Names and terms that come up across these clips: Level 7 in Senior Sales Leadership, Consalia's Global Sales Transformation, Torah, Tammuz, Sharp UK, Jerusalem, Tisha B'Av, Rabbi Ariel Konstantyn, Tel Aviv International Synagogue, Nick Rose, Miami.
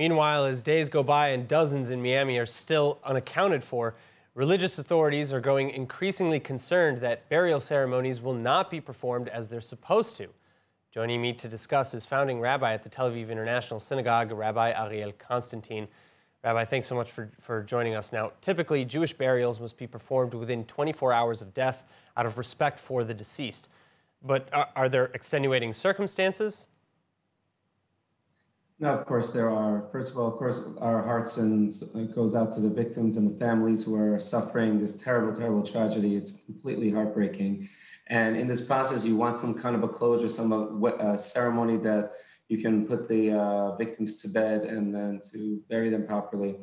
Meanwhile, as days go by and dozens in Miami are still unaccounted for, religious authorities are growing increasingly concerned that burial ceremonies will not be performed as they're supposed to. Joining me to discuss is founding rabbi at the Tel Aviv International Synagogue, Rabbi Ariel Konstantyn. Rabbi, thanks so much for joining us. Now, typically, Jewish burials must be performed within 24 hours of death out of respect for the deceased. But are there extenuating circumstances? No, of course there are. First of all, of course, our hearts and goes out to the victims and the families who are suffering this terrible, terrible tragedy. It's completely heartbreaking. And in this process, you want some kind of a closure, some ceremony that you can put the victims to bed and then to bury them properly.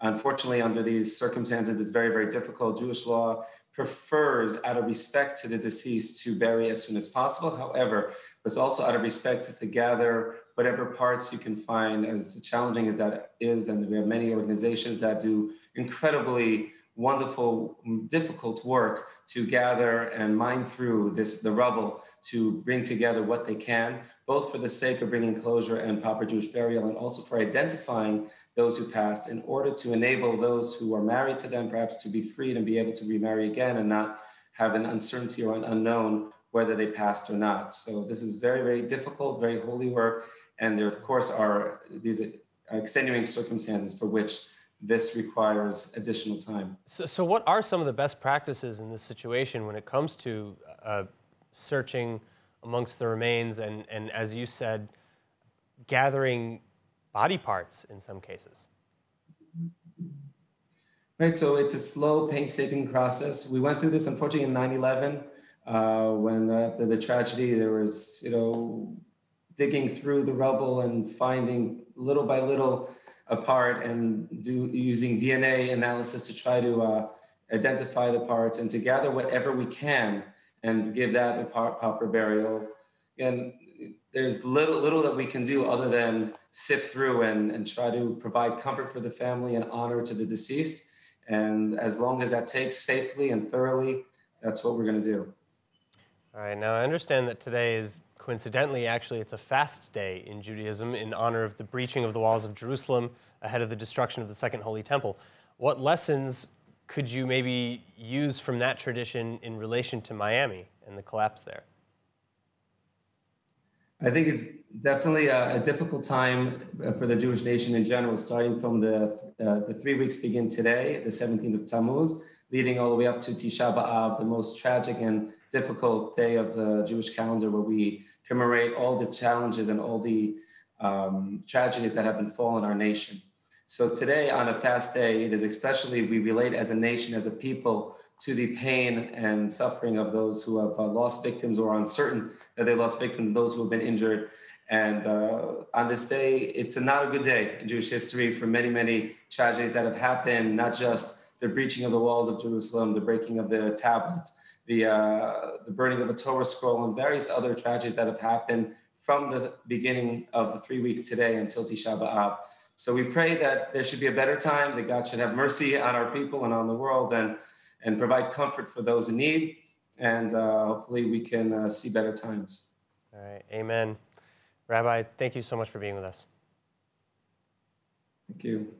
Unfortunately, under these circumstances, it's very, very difficult. Jewish law prefers, out of respect to the deceased, to bury as soon as possible. However, it's also out of respect is to gather whatever parts you can find, as challenging as that is. And we have many organizations that do incredibly wonderful, difficult work to gather and mine through the rubble to bring together what they can, both for the sake of bringing closure and proper Jewish burial, and also for identifying those who passed in order to enable those who are married to them perhaps to be freed and be able to remarry again and not have an uncertainty or an unknown whether they passed or not. So this is very, very difficult, very holy work. And there, of course, are these extenuating circumstances for which this requires additional time. So what are some of the best practices in this situation when it comes to searching amongst the remains and, as you said, gathering body parts in some cases? Right, so it's a slow, painstaking process. We went through this, unfortunately, in 9/11, when after the tragedy, there was, digging through the rubble and finding little by little apart and using DNA analysis to try to identify the parts and to gather whatever we can and give that a proper burial. And there's little that we can do other than sift through and try to provide comfort for the family and honor to the deceased. And as long as that takes safely and thoroughly, that's what we're going to do. All right. Now, I understand that today is, coincidentally, actually, it's a fast day in Judaism in honor of the breaching of the walls of Jerusalem ahead of the destruction of the Second Holy Temple. What lessons could you maybe use from that tradition in relation to Miami and the collapse there? I think it's definitely a difficult time for the Jewish nation in general, starting from the 3 weeks begin today, the 17th of Tammuz, leading all the way up to Tisha B'Av, the most tragic and difficult day of the Jewish calendar, where we commemorate all the challenges and all the tragedies that have befallen our nation. So today, on a fast day, it is especially, we relate as a nation, as a people, to the pain and suffering of those who have lost victims or are uncertain that they lost victims, those who have been injured. And on this day, it's not a good day in Jewish history for many, many tragedies that have happened, not just the breaching of the walls of Jerusalem, the breaking of the tablets, the burning of a Torah scroll, and various other tragedies that have happened from the beginning of the 3 weeks today until Tisha B'Av. So we pray that there should be a better time, that God should have mercy on our people and on the world and provide comfort for those in need. And hopefully we can see better times. All right, amen. Rabbi, thank you so much for being with us. Thank you.